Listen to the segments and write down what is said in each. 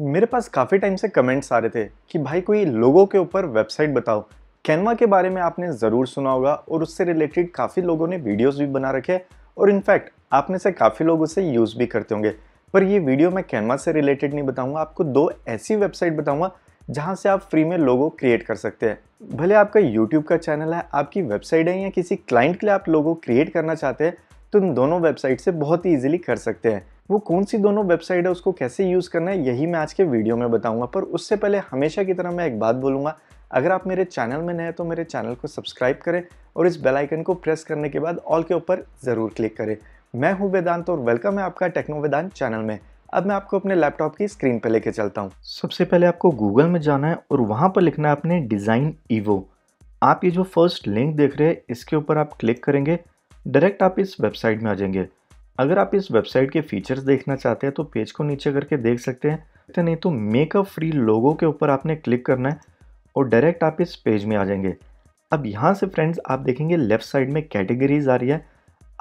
मेरे पास काफ़ी टाइम से कमेंट्स आ रहे थे कि भाई कोई लोगों के ऊपर वेबसाइट बताओ। कैनवा के बारे में आपने ज़रूर सुना होगा और उससे रिलेटेड काफ़ी लोगों ने वीडियोस भी बना रखे हैं और इनफैक्ट आप में से काफ़ी लोग उसे यूज़ भी करते होंगे। पर ये वीडियो मैं कैनवा से रिलेटेड नहीं बताऊँगा, आपको दो ऐसी वेबसाइट बताऊँगा जहाँ से आप फ्री में लोगो क्रिएट कर सकते हैं। भले आपका यूट्यूब का चैनल है, आपकी वेबसाइट है या किसी क्लाइंट के लिए आप लोगो क्रिएट करना चाहते हैं तो इन दोनों वेबसाइट से बहुत ही ईजिली कर सकते हैं। वो कौन सी दोनों वेबसाइट है, उसको कैसे यूज़ करना है, यही मैं आज के वीडियो में बताऊंगा। पर उससे पहले हमेशा की तरह मैं एक बात बोलूँगा, अगर आप मेरे चैनल में नए हैं तो मेरे चैनल को सब्सक्राइब करें और इस बेल आइकन को प्रेस करने के बाद ऑल के ऊपर ज़रूर क्लिक करें। मैं हूँ वेदांत और वेलकम है आपका टेक्नो वेदांत चैनल में। अब मैं आपको अपने लैपटॉप की स्क्रीन पर लेके चलता हूँ। सबसे पहले आपको गूगल में जाना है और वहाँ पर लिखना है आपने DesignEvo। आप ये जो फर्स्ट लिंक देख रहे हैं इसके ऊपर आप क्लिक करेंगे, डायरेक्ट आप इस वेबसाइट में आ जाएंगे। अगर आप इस वेबसाइट के फीचर्स देखना चाहते हैं तो पेज को नीचे करके देख सकते हैं, नहीं तो मेक अ फ्री लोगो के ऊपर आपने क्लिक करना है और डायरेक्ट आप इस पेज में आ जाएंगे। अब यहाँ से फ्रेंड्स आप देखेंगे लेफ़्ट साइड में कैटेगरीज आ रही है,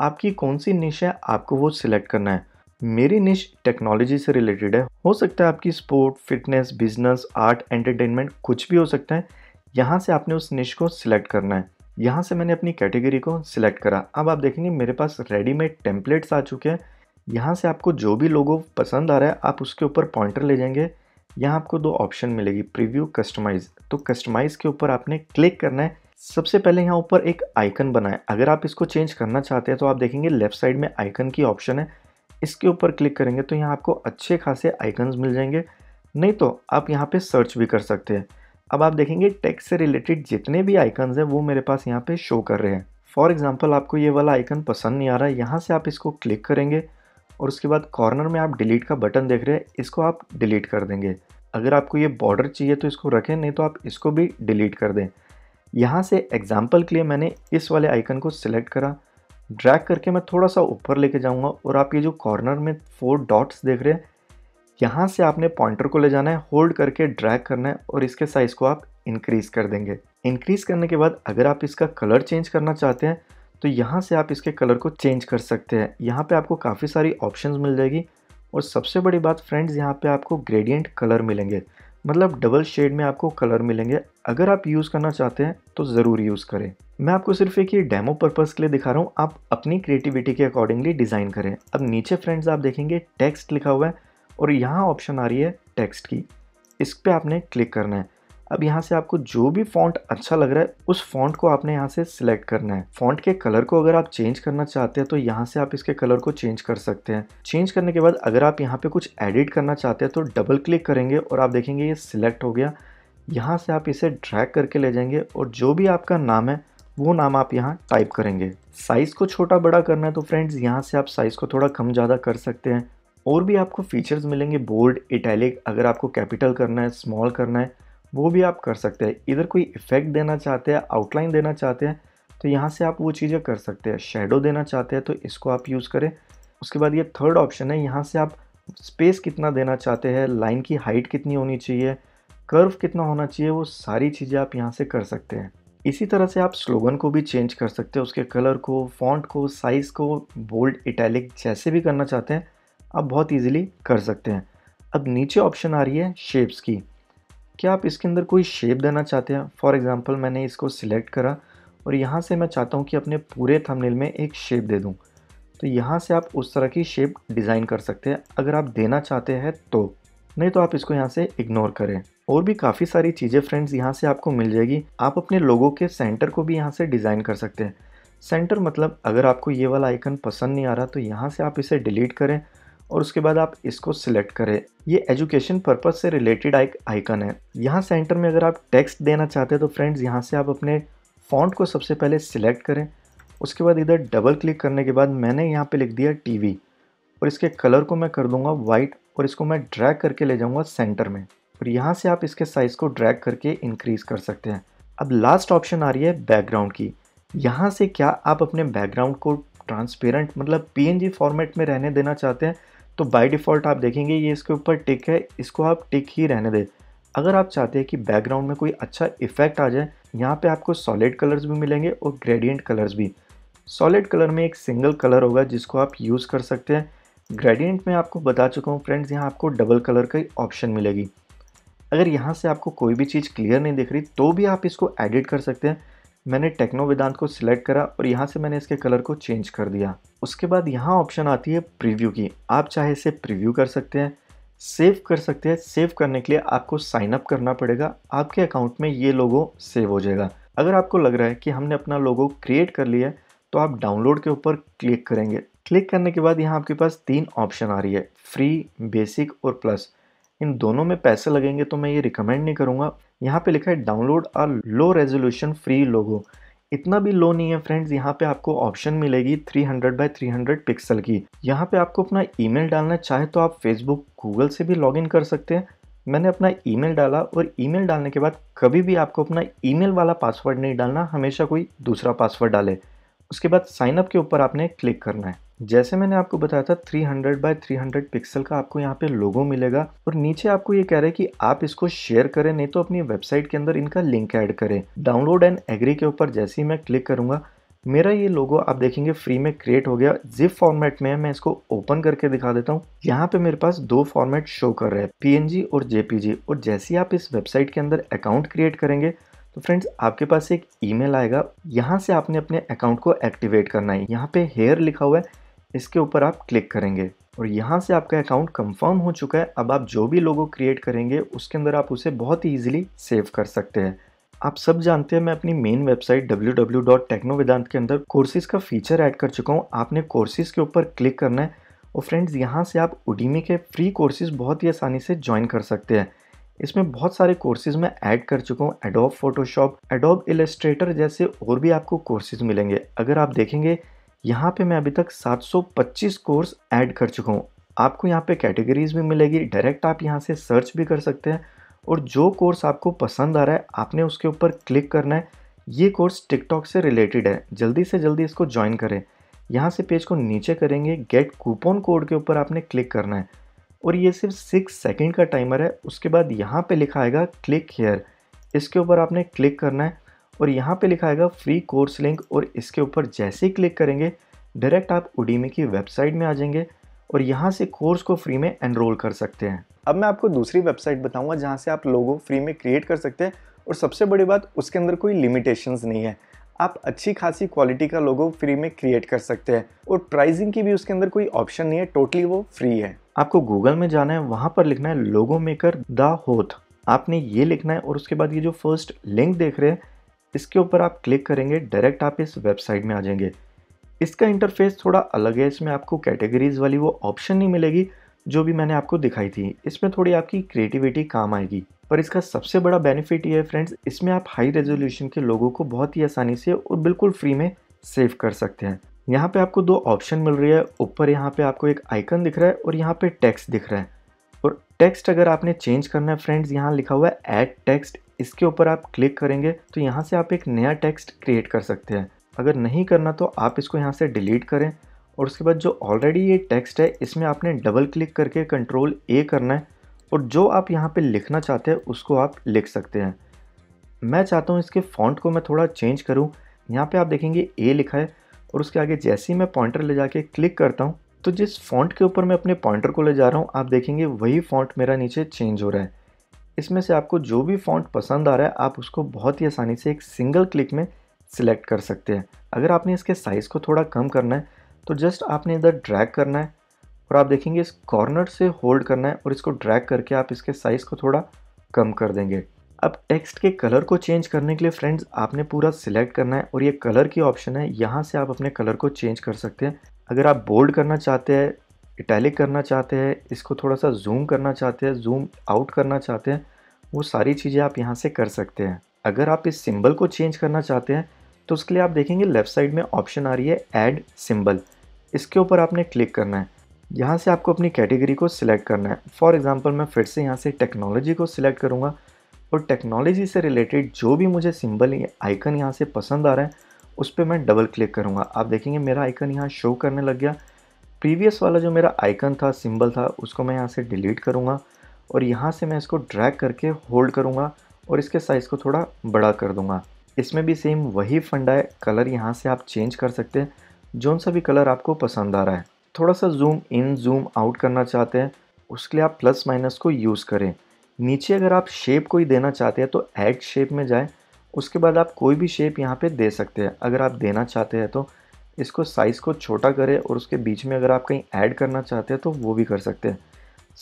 आपकी कौन सी निश है आपको वो सिलेक्ट करना है। मेरी निश टेक्नोलॉजी से रिलेटेड है, हो सकता है आपकी sport, fitness, business, art, entertainment कुछ भी हो सकता है। यहाँ से आपने उस निश को सिलेक्ट करना है। यहाँ से मैंने अपनी कैटेगरी को सिलेक्ट करा। अब आप देखेंगे मेरे पास रेडीमेड टेम्पलेट्स आ चुके हैं। यहाँ से आपको जो भी लोगो पसंद आ रहा है आप उसके ऊपर पॉइंटर ले जाएंगे। यहाँ आपको दो ऑप्शन मिलेगी, प्रीव्यू, कस्टमाइज़। तो कस्टमाइज़ के ऊपर आपने क्लिक करना है। सबसे पहले यहाँ ऊपर एक आइकन बना है, अगर आप इसको चेंज करना चाहते हैं तो आप देखेंगे लेफ्ट साइड में आइकन की ऑप्शन है, इसके ऊपर क्लिक करेंगे तो यहाँ आपको अच्छे खासे आइकन्स मिल जाएंगे, नहीं तो आप यहाँ पर सर्च भी कर सकते हैं। अब आप देखेंगे टेक्स्ट से रिलेटेड जितने भी आइकन्स हैं वो मेरे पास यहाँ पे शो कर रहे हैं। फॉर एग्जांपल आपको ये वाला आइकन पसंद नहीं आ रहा है, यहाँ से आप इसको क्लिक करेंगे और उसके बाद कॉर्नर में आप डिलीट का बटन देख रहे हैं, इसको आप डिलीट कर देंगे। अगर आपको ये बॉर्डर चाहिए तो इसको रखें, नहीं तो आप इसको भी डिलीट कर दें। यहाँ से एग्जाम्पल के लिए मैंने इस वाले आइकन को सिलेक्ट करा, ड्रैग करके मैं थोड़ा सा ऊपर लेके जाऊँगा और आप ये जो कॉर्नर में 4 डॉट्स देख रहे हैं यहाँ से आपने पॉइंटर को ले जाना है, होल्ड करके ड्रैग करना है और इसके साइज़ को आप इंक्रीज़ कर देंगे। इंक्रीज़ करने के बाद अगर आप इसका कलर चेंज करना चाहते हैं तो यहाँ से आप इसके कलर को चेंज कर सकते हैं। यहाँ पे आपको काफ़ी सारी ऑप्शंस मिल जाएगी और सबसे बड़ी बात फ्रेंड्स यहाँ पे आपको ग्रेडियंट कलर मिलेंगे, मतलब डबल शेड में आपको कलर मिलेंगे। अगर आप यूज़ करना चाहते हैं तो ज़रूर यूज़ करें। मैं आपको सिर्फ एक ये डेमो पर्पज़ के लिए दिखा रहा हूँ, आप अपनी क्रिएटिविटी के अकॉर्डिंगली डिज़ाइन करें। अब नीचे फ्रेंड्स आप देखेंगे टेक्स्ट लिखा हुआ है और यहाँ ऑप्शन आ रही है टेक्स्ट की, इस पर आपने क्लिक करना है। अब यहाँ से आपको जो भी फॉन्ट अच्छा लग रहा है उस फॉन्ट को आपने यहाँ से सिलेक्ट करना है। फॉन्ट के कलर को अगर आप चेंज करना चाहते हैं तो यहाँ से आप इसके कलर को चेंज कर सकते हैं। चेंज करने के बाद अगर आप यहाँ पे कुछ एडिट करना चाहते हैं तो डबल क्लिक करेंगे और आप देखेंगे ये सिलेक्ट हो गया। यहाँ से आप इसे ड्रैग करके ले जाएंगे और जो भी आपका नाम है वो नाम आप यहाँ टाइप करेंगे। साइज़ को छोटा बड़ा करना है तो फ्रेंड्स यहाँ से आप साइज़ को थोड़ा कम ज़्यादा कर सकते हैं। और भी आपको फीचर्स मिलेंगे, बोल्ड, इटैलिक, अगर आपको कैपिटल करना है, स्मॉल करना है वो भी आप कर सकते हैं। इधर कोई इफेक्ट देना चाहते हैं, आउटलाइन देना चाहते हैं तो यहाँ से आप वो चीज़ें कर सकते हैं। शेडो देना चाहते हैं तो इसको आप यूज़ करें। उसके बाद ये थर्ड ऑप्शन है, यहाँ से आप स्पेस कितना देना चाहते हैं, लाइन की हाइट कितनी होनी चाहिए, कर्व कितना होना चाहिए, वो सारी चीज़ें आप यहाँ से कर सकते हैं। इसी तरह से आप स्लोगन को भी चेंज कर सकते हैं, उसके कलर को, फॉन्ट को, साइज़ को, बोल्ड, इटैलिक जैसे भी करना चाहते हैं आप बहुत इजीली कर सकते हैं। अब नीचे ऑप्शन आ रही है शेप्स की, क्या आप इसके अंदर कोई शेप देना चाहते हैं। फॉर एग्जांपल मैंने इसको सिलेक्ट करा और यहाँ से मैं चाहता हूँ कि अपने पूरे थंबनेल में एक शेप दे दूँ, तो यहाँ से आप उस तरह की शेप डिज़ाइन कर सकते हैं अगर आप देना चाहते हैं तो, नहीं तो आप इसको यहाँ से इग्नोर करें। और भी काफ़ी सारी चीज़ें फ्रेंड्स यहाँ से आपको मिल जाएगी। आप अपने लोगों के सेंटर को भी यहाँ से डिज़ाइन कर सकते हैं। सेंटर मतलब अगर आपको ये वाला आइकन पसंद नहीं आ रहा तो यहाँ से आप इसे डिलीट करें और उसके बाद आप इसको सिलेक्ट करें। ये एजुकेशन पर्पज़ से रिलेटेड आइकन है। यहाँ सेंटर में अगर आप टेक्स्ट देना चाहते हैं तो फ्रेंड्स यहाँ से आप अपने फॉन्ट को सबसे पहले सिलेक्ट करें, उसके बाद इधर डबल क्लिक करने के बाद मैंने यहाँ पे लिख दिया टीवी और इसके कलर को मैं कर दूँगा वाइट और इसको मैं ड्रैग करके ले जाऊँगा सेंटर में और यहाँ से आप इसके साइज़ को ड्रैग करके इंक्रीज़ कर सकते हैं। अब लास्ट ऑप्शन आ रही है बैकग्राउंड की, यहाँ से क्या आप अपने बैकग्राउंड को ट्रांसपेरेंट मतलब PNG फॉर्मेट में रहने देना चाहते हैं तो बाय डिफ़ॉल्ट आप देखेंगे ये इसके ऊपर टिक है, इसको आप टिक ही रहने दें। अगर आप चाहते हैं कि बैकग्राउंड में कोई अच्छा इफेक्ट आ जाए यहाँ पे आपको सॉलिड कलर्स भी मिलेंगे और ग्रेडियंट कलर्स भी। सॉलिड कलर में एक सिंगल कलर होगा जिसको आप यूज़ कर सकते हैं। ग्रेडियंट में आपको बता चुका हूँ फ्रेंड्स, यहाँ आपको डबल कलर का ऑप्शन मिलेगी। अगर यहाँ से आपको कोई भी चीज़ क्लियर नहीं दिख रही तो भी आप इसको एडिट कर सकते हैं। मैंने टेक्नो वेदांत को सिलेक्ट करा और यहाँ से मैंने इसके कलर को चेंज कर दिया। उसके बाद यहाँ ऑप्शन आती है प्रीव्यू की, आप चाहे इसे प्रीव्यू कर सकते हैं, सेव कर सकते हैं। सेव करने के लिए आपको साइन अप करना पड़ेगा, आपके अकाउंट में ये लोगो सेव हो जाएगा। अगर आपको लग रहा है कि हमने अपना लोगो क्रिएट कर लिया है तो आप डाउनलोड के ऊपर क्लिक करेंगे। क्लिक करने के बाद यहाँ आपके पास तीन ऑप्शन आ रही है, फ्री, बेसिक और प्लस। इन दोनों में पैसे लगेंगे तो मैं ये रिकमेंड नहीं करूँगा। यहाँ पे लिखा है download a low resolution free logo. इतना भी लो नहीं है फ्रेंड्स, यहाँ पे आपको ऑप्शन मिलेगी 300 by 300 पिक्सल की। यहाँ पे आपको अपना ईमेल डालना चाहे तो आप फेसबुक, गूगल से भी लॉगिन कर सकते हैं। मैंने अपना ईमेल डाला और ईमेल डालने के बाद कभी भी आपको अपना ईमेल वाला पासवर्ड नहीं डालना, हमेशा कोई दूसरा पासवर्ड डाले। उसके बाद साइनअप के ऊपर आपने क्लिक करना है। जैसे मैंने आपको बताया था 300 by 300 पिक्सल का आपको यहाँ पे लोगो मिलेगा और नीचे आपको ये कह रहा है कि आप इसको शेयर करें नहीं तो अपनी वेबसाइट के अंदर इनका लिंक ऐड करें। डाउनलोड एंड एग्री के ऊपर जैसे ही मैं क्लिक करूँगा मेरा ये लोगो आप देखेंगे फ्री में क्रिएट हो गया, जिप फॉर्मेट में है। मैं इसको ओपन करके दिखा देता हूँ। यहाँ पे मेरे पास दो फॉर्मेट शो कर रहे हैं, PNG और JPG। और जैसे ही आप इस वेबसाइट के अंदर अकाउंट क्रिएट करेंगे तो फ्रेंड्स आपके पास एक ईमेल आएगा, यहाँ से आपने अपने अकाउंट को एक्टिवेट करना है। यहाँ पे हेयर लिखा हुआ है, इसके ऊपर आप क्लिक करेंगे और यहाँ से आपका अकाउंट कंफर्म हो चुका है। अब आप जो भी लोगो क्रिएट करेंगे उसके अंदर आप उसे बहुत ही ईजिली सेव कर सकते हैं। आप सब जानते हैं मैं अपनी मेन वेबसाइट www.technovedant के अंदर कोर्सेज का फीचर ऐड कर चुका हूँ। आपने कोर्सेज के ऊपर क्लिक करना है और फ्रेंड्स यहाँ से आप Udemy के फ्री कोर्सेज बहुत ही आसानी से ज्वाइन कर सकते हैं। इसमें बहुत सारे कोर्सेज मैं ऐड कर चुका हूँ, Adobe Photoshop, Adobe Illustrator जैसे और भी आपको कोर्सेज मिलेंगे। अगर आप देखेंगे यहाँ पे मैं अभी तक 725 कोर्स ऐड कर चुका हूँ। आपको यहाँ पे कैटेगरीज भी मिलेगी, डायरेक्ट आप यहाँ से सर्च भी कर सकते हैं और जो कोर्स आपको पसंद आ रहा है आपने उसके ऊपर क्लिक करना है। ये कोर्स TikTok से रिलेटेड है, जल्दी से जल्दी इसको ज्वाइन करें। यहाँ से पेज को नीचे करेंगे, गेट कूपन कोड के ऊपर आपने क्लिक करना है और ये सिर्फ 6 सेकेंड का टाइमर है। उसके बाद यहाँ पे लिखा आएगा क्लिक हेयर, इसके ऊपर आपने क्लिक करना है और यहाँ पे लिखा आएगा फ्री कोर्स लिंक और इसके ऊपर जैसे ही क्लिक करेंगे डायरेक्ट आप Udemy की वेबसाइट में आ जाएंगे और यहाँ से कोर्स को फ्री में एनरोल कर सकते हैं। अब मैं आपको दूसरी वेबसाइट बताऊँगा जहाँ से आप लोगो फ्री में क्रिएट कर सकते हैं और सबसे बड़ी बात उसके अंदर कोई लिमिटेशंस नहीं है। आप अच्छी खासी क्वालिटी का लोगो फ्री में क्रिएट कर सकते हैं और प्राइसिंग की भी उसके अंदर कोई ऑप्शन नहीं है, टोटली वो फ्री है। आपको गूगल में जाना है, वहाँ पर लिखना है LogoMaker by Hoath, आपने ये लिखना है और उसके बाद ये जो फर्स्ट लिंक देख रहे हैं इसके ऊपर आप क्लिक करेंगे, डायरेक्ट आप इस वेबसाइट में आ जाएंगे। इसका इंटरफेस थोड़ा अलग है, इसमें आपको कैटेगरीज वाली वो ऑप्शन नहीं मिलेगी जो भी मैंने आपको दिखाई थी। इसमें थोड़ी आपकी क्रिएटिविटी काम आएगी, पर इसका सबसे बड़ा बेनिफिट ये है फ्रेंड्स, इसमें आप हाई रेजोल्यूशन के लोगों को बहुत ही आसानी से और बिल्कुल फ्री में सेव कर सकते हैं। यहाँ पे आपको दो ऑप्शन मिल रही है, ऊपर यहाँ पे आपको एक आइकन दिख रहा है और यहाँ पे टेक्स्ट दिख रहा है और टेक्स्ट अगर आपने चेंज करना है फ्रेंड्स, यहाँ लिखा हुआ है ऐड टेक्स्ट, इसके ऊपर आप क्लिक करेंगे तो यहाँ से आप एक नया टेक्स्ट क्रिएट कर सकते हैं। अगर नहीं करना तो आप इसको यहाँ से डिलीट करें और उसके बाद जो ऑलरेडी ये टेक्स्ट है इसमें आपने डबल क्लिक करके Ctrl A करना है और जो आप यहाँ पे लिखना चाहते हैं उसको आप लिख सकते हैं। मैं चाहता हूँ इसके फॉन्ट को मैं थोड़ा चेंज करूँ। यहाँ पे आप देखेंगे A लिखा है और उसके आगे जैसे ही मैं पॉइंटर ले जाके क्लिक करता हूँ तो जिस फॉन्ट के ऊपर मैं अपने पॉइंटर को ले जा रहा हूँ आप देखेंगे वही फॉन्ट मेरा नीचे चेंज हो रहा है। इसमें से आपको जो भी फॉन्ट पसंद आ रहा है आप उसको बहुत ही आसानी से एक सिंगल क्लिक में सिलेक्ट कर सकते हैं। अगर आपने इसके साइज़ को थोड़ा कम करना है तो जस्ट आपने इधर ड्रैग करना है और आप देखेंगे इस कॉर्नर से होल्ड करना है और इसको ड्रैग करके आप इसके साइज़ को थोड़ा कम कर देंगे। अब टेक्स्ट के कलर को चेंज करने के लिए फ्रेंड्स आपने पूरा सिलेक्ट करना है और ये कलर की ऑप्शन है, यहाँ से आप अपने कलर को चेंज कर सकते हैं। अगर आप बोल्ड करना चाहते हैं, इटैलिक करना चाहते हैं, इसको थोड़ा सा जूम करना चाहते हैं, जूम आउट करना चाहते हैं, वो सारी चीज़ें आप यहाँ से कर सकते हैं। अगर आप इस सिंबल को चेंज करना चाहते हैं तो उसके लिए आप देखेंगे लेफ़्ट साइड में ऑप्शन आ रही है ऐड सिंबल, इसके ऊपर आपने क्लिक करना है। यहाँ से आपको अपनी कैटेगरी को सिलेक्ट करना है। फॉर एग्जांपल मैं फिर से यहाँ से टेक्नोलॉजी को सिलेक्ट करूँगा और टेक्नोलॉजी से रिलेटेड जो भी मुझे सिंबल या आइकन यहाँ से पसंद आ रहा है उस पर मैं डबल क्लिक करूँगा। आप देखेंगे मेरा आइकन यहाँ शो करने लग गया। प्रीवियस वाला जो मेरा आइकन था, सिंबल था, उसको मैं यहाँ से डिलीट करूँगा और यहाँ से मैं इसको ड्रैग करके होल्ड करूँगा और इसके साइज़ को थोड़ा बड़ा कर दूँगा। इसमें भी सेम वही फंडा है, कलर यहाँ से आप चेंज कर सकते हैं, जौन सा भी कलर आपको पसंद आ रहा है। थोड़ा सा जूम इन जूम आउट करना चाहते हैं उसके लिए आप प्लस माइनस को यूज़ करें। नीचे अगर आप शेप कोई देना चाहते हैं तो ऐड शेप में जाएं, उसके बाद आप कोई भी शेप यहाँ पे दे सकते हैं। अगर आप देना चाहते हैं तो इसको साइज़ को छोटा करें और उसके बीच में अगर आप कहीं ऐड करना चाहते हैं तो वो भी कर सकते हैं।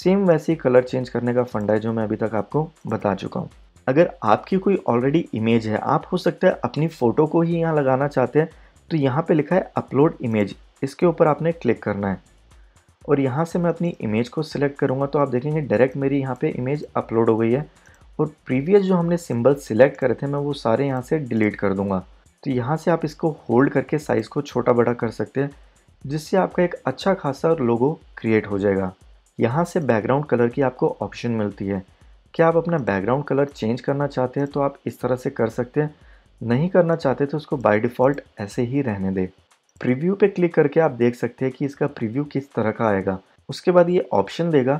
सेम वैसे ही कलर चेंज करने का फंडा है जो मैं अभी तक आपको बता चुका हूँ। अगर आपकी कोई ऑलरेडी इमेज है, आप हो सकता है अपनी फ़ोटो को ही यहाँ लगाना चाहते हैं, तो यहाँ पे लिखा है अपलोड इमेज, इसके ऊपर आपने क्लिक करना है और यहाँ से मैं अपनी इमेज को सिलेक्ट करूँगा तो आप देखेंगे डायरेक्ट मेरी यहाँ पे इमेज अपलोड हो गई है और प्रीवियस जो हमने सिंबल सिलेक्ट करे थे मैं वो सारे यहाँ से डिलीट कर दूँगा। तो यहाँ से आप इसको होल्ड करके साइज़ को छोटा बड़ा कर सकते हैं जिससे आपका एक अच्छा खासा लोगो क्रिएट हो जाएगा। यहाँ से बैकग्राउंड कलर की आपको ऑप्शन मिलती है। क्या आप अपना बैकग्राउंड कलर चेंज करना चाहते हैं तो आप इस तरह से कर सकते हैं, नहीं करना चाहते तो उसको बाय डिफ़ॉल्ट ऐसे ही रहने दें। प्रीव्यू पे क्लिक करके आप देख सकते हैं कि इसका प्रीव्यू किस तरह का आएगा। उसके बाद ये ऑप्शन देगा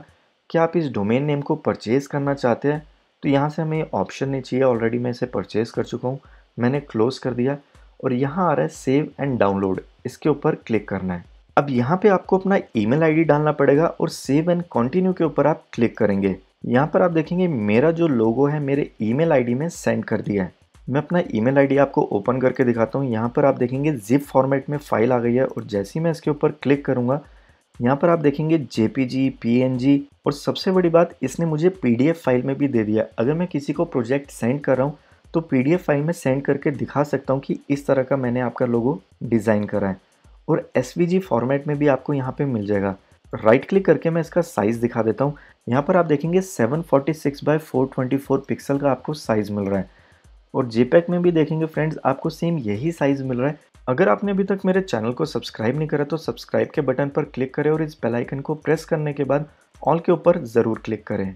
कि आप इस डोमेन नेम को परचेज़ करना चाहते हैं, तो यहाँ से हमें ऑप्शन नहीं चाहिए, ऑलरेडी मैं इसे परचेज़ कर चुका हूँ, मैंने क्लोज़ कर दिया और यहाँ आ रहा है सेव एंड डाउनलोड, इसके ऊपर क्लिक करना है। अब यहाँ पे आपको अपना ईमेल आईडी डालना पड़ेगा और सेव एंड कंटिन्यू के ऊपर आप क्लिक करेंगे। यहाँ पर आप देखेंगे मेरा जो लोगो है मेरे ईमेल आईडी में सेंड कर दिया है। मैं अपना ईमेल आईडी आपको ओपन करके दिखाता हूँ। यहाँ पर आप देखेंगे जिप फॉर्मेट में फाइल आ गई है और जैसे ही मैं इसके ऊपर क्लिक करूँगा यहाँ पर आप देखेंगे जेपीजी, पीएनजी और सबसे बड़ी बात इसने मुझे पीडीएफ फाइल में भी दे दिया। अगर मैं किसी को प्रोजेक्ट सेंड कर रहा हूँ तो पीडीएफ फाइल में सेंड करके दिखा सकता हूँ कि इस तरह का मैंने आपका लोगो डिज़ाइन करा है और एसवीजी फॉर्मेट में भी आपको यहाँ पे मिल जाएगा। राइट क्लिक करके मैं इसका साइज़ दिखा देता हूँ। यहाँ पर आप देखेंगे 746 by 424 पिक्सल का आपको साइज़ मिल रहा है और जेपैक में भी देखेंगे फ्रेंड्स आपको सेम यही साइज़ मिल रहा है। अगर आपने अभी तक मेरे चैनल को सब्सक्राइब नहीं करा तो सब्सक्राइब के बटन पर क्लिक करें और इस बेल आइकन को प्रेस करने के बाद ऑल के ऊपर ज़रूर क्लिक करें।